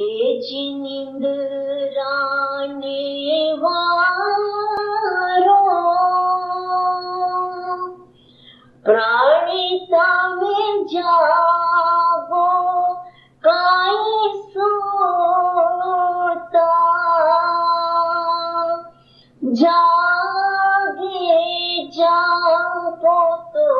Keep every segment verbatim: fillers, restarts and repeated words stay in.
नींद्रा ने वारो प्राणी तामे जागो काई सोता जागे जागो तो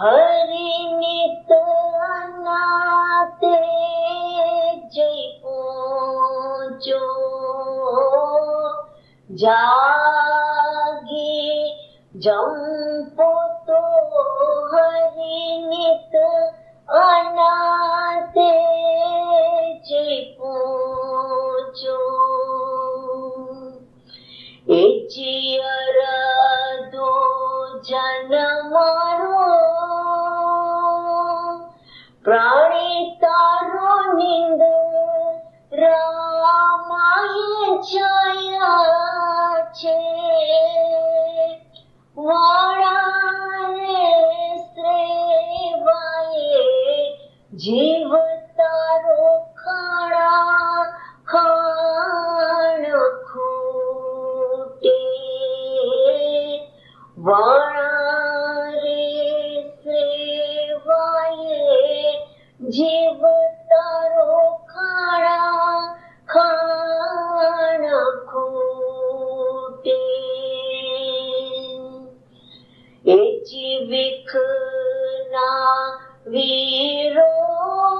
हरि नित नाते जो जागे जंपो तो हरि नित अनाते जो एचियर दो जन मारो प्राणी तारो नींद रामाये छाया छे वाराने स्रेवाये जीव तारो खाड़ा खाण खोटे वाराने स्रेवाये जीव तारो खाड़ा खाण खोटे एची विखना विरोध्या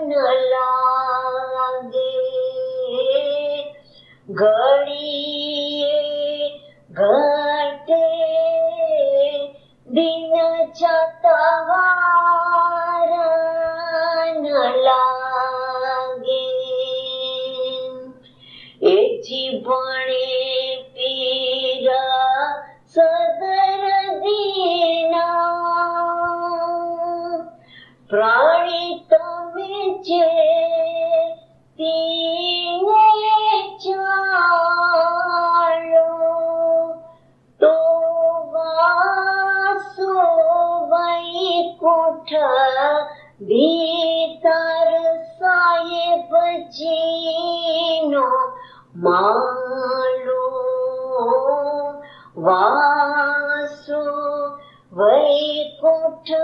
न लागे घड़िए घटे दिन चलता वार न लागे ए जीवने पीर सदरदीन प्राणी तमे जे तीने जानो तो वासो वैकुंठ भीतर साहेब जीनो मालो वासो वैकुंठ।